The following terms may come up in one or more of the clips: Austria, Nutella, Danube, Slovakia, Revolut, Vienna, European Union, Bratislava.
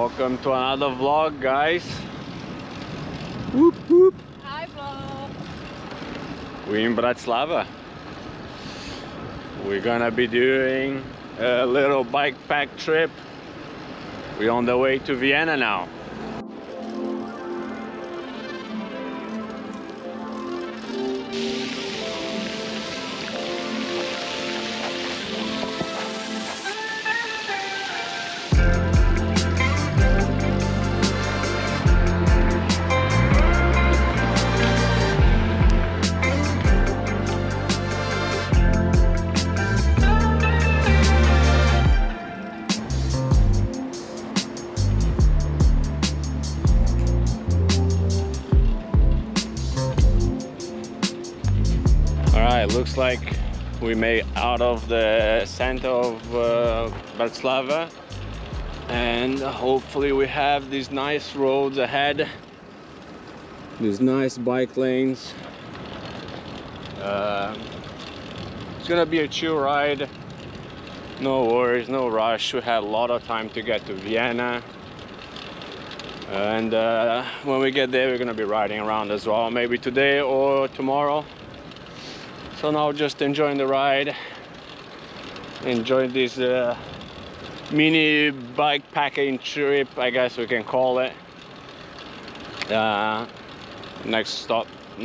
Welcome to another vlog, guys. Whoop whoop. Hi vlog. We're in Bratislava. We're gonna be doing a little bike pack trip. We're on the way to Vienna now. Looks like we made out of the center of Bratislava, and hopefully we have these nice roads ahead, these nice bike lanes. It's gonna be a chill ride, no worries, no rush. We had a lot of time to get to Vienna, and when we get there we're gonna be riding around as well, maybe today or tomorrow. So now just enjoying the ride, enjoy this mini bike packing trip, I guess we can call it.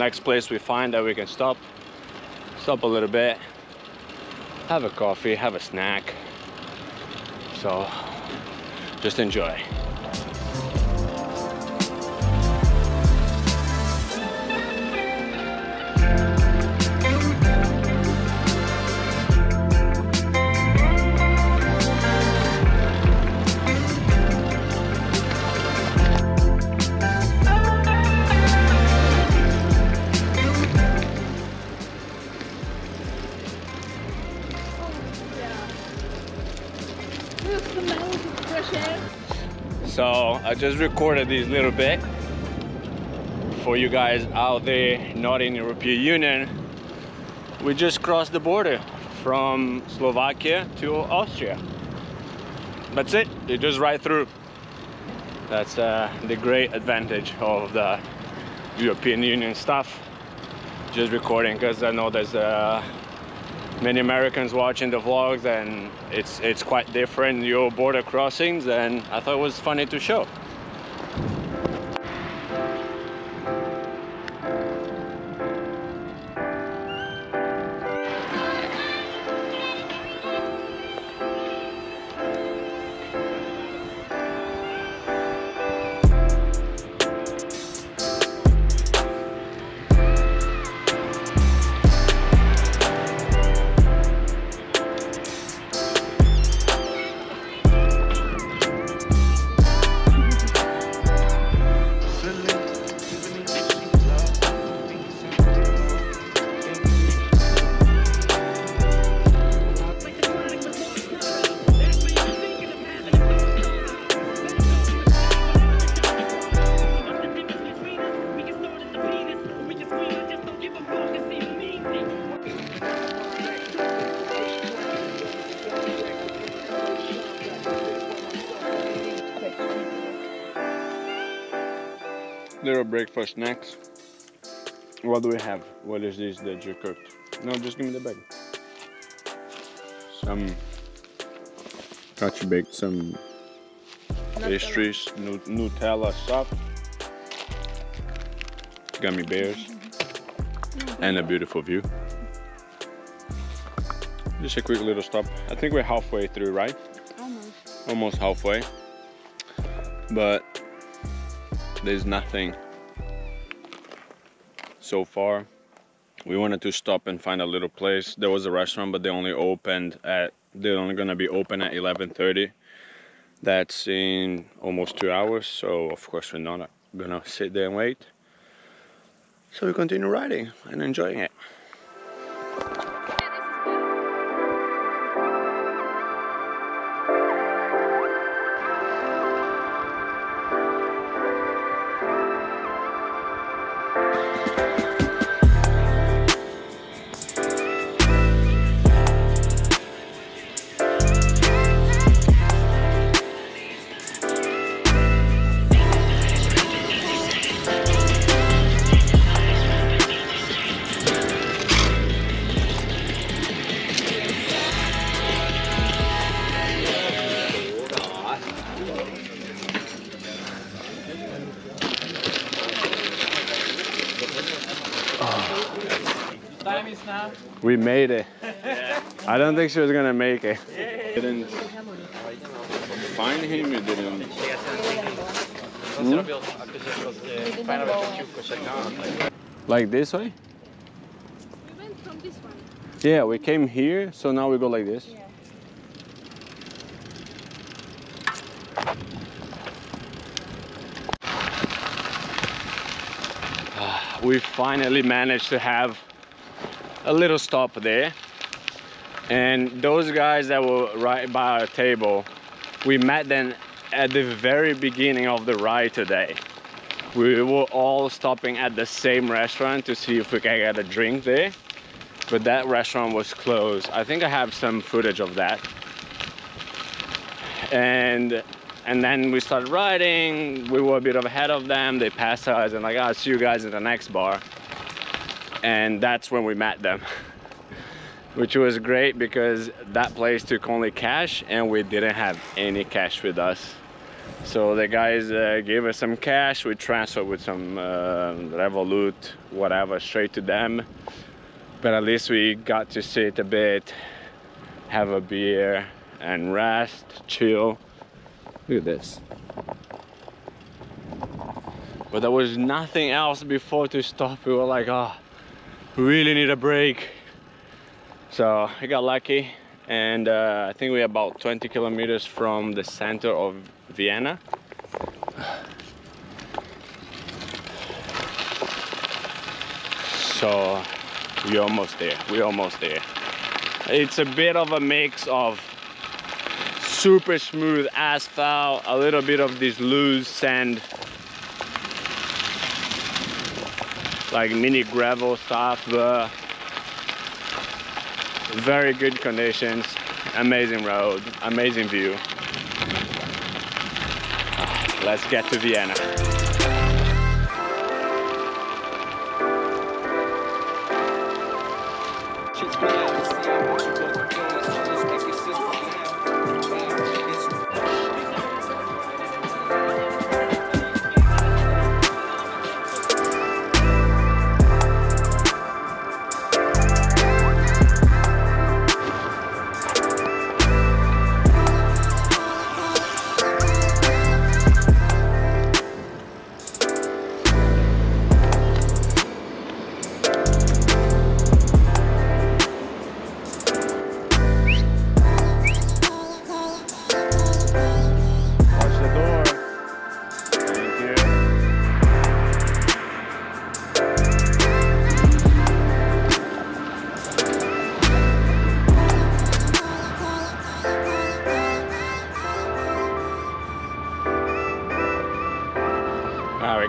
Next place we find that we can stop a little bit, have a coffee, have a snack, so just enjoy. So I just recorded this little bit for you guys out there not in the European Union. We just crossed the border from Slovakia to Austria. That's it, you just ride through. That's the great advantage of the European Union stuff. Just recording because I know there's many Americans watching the vlogs, and it's quite different, your border crossings, and I thought it was funny to show. Little breakfast snacks. What do we have? What is this that you cooked? No, just give me the bag. Some Kachi baked some pastries, Nutella soup, gummy bears, and a beautiful view. Just a quick little stop. I think we're halfway through, right? Almost halfway. But there's nothing so far. We wanted to stop and find a little place. There was a restaurant, but they're only gonna be open at 11:30. That's in almost 2 hours, so of course we're not gonna sit there and wait. So we continue riding and enjoying it. We made it. Yeah. I don't think she was gonna make it. You didn't find him, you didn't. Like this way? We went from this one. Yeah, we came here, so now we go like this. Yeah. We finally managed to have a little stop there, and those guys that were right by our table, we met them at the very beginning of the ride today. We were all stopping at the same restaurant to see if we can get a drink there, but that restaurant was closed. I think I have some footage of that. And then we started riding, we were a bit ahead of them, they passed us and like, I'll see you guys in the next bar. And that's when we met them, which was great because that place took only cash and we didn't have any cash with us. So the guys gave us some cash, we transferred with some Revolut, whatever, straight to them. But at least we got to sit a bit, have a beer and rest, chill. Look at this. But there was nothing else before to stop. We were like, oh, we really need a break. So I got lucky, and I think we're about 20 kilometers from the center of Vienna. So we're almost there, we're almost there. It's a bit of a mix of super smooth asphalt, a little bit of this loose sand, like mini gravel stuff, but very good conditions, amazing road, amazing view. Let's get to Vienna.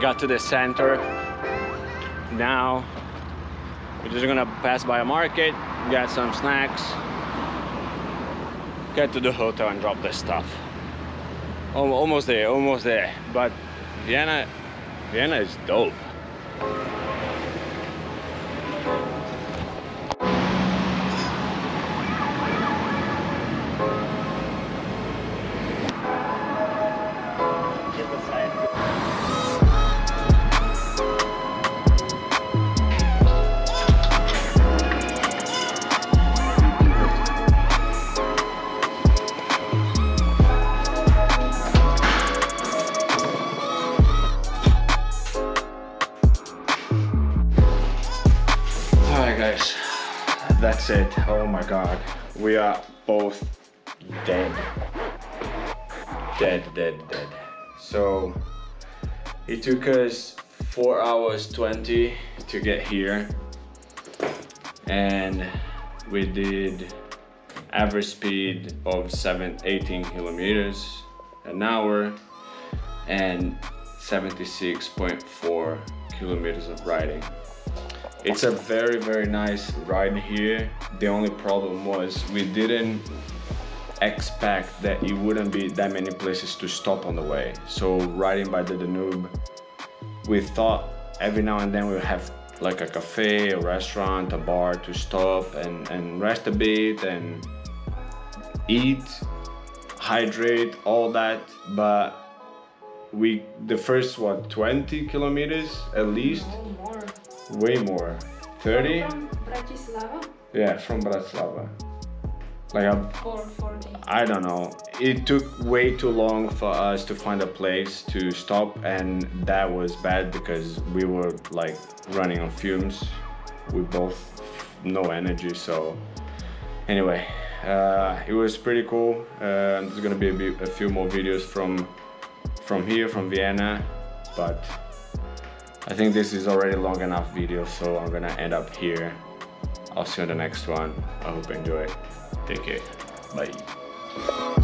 Got to the center. Now we're just gonna pass by a market, get some snacks, get to the hotel and drop this stuff. Almost there, almost there. But Vienna is dope. That's it. Oh my god, we are both dead. So it took us 4 hours 20 to get here, and we did average speed of 18 kilometers an hour and 76.4 kilometers of riding. It's a very, very nice ride here. The only problem was we didn't expect that it wouldn't be that many places to stop on the way. So riding by the Danube, we thought every now and then we'll have like a cafe, a restaurant, a bar to stop and rest a bit and eat, hydrate, all that. But we, the first, what, 20 kilometers at least? Way more. 30? Bratislava. Yeah, from Bratislava. Like a, 4:40. I don't know. It took way too long for us to find a place to stop, and that was bad because we were like running on fumes. We both no energy. So anyway, it was pretty cool. There's gonna be a few more videos from here, from Vienna, but I think this is already long enough video, so I'm gonna end up here. I'll see you on the next one. I hope you enjoy it. Take care. Bye.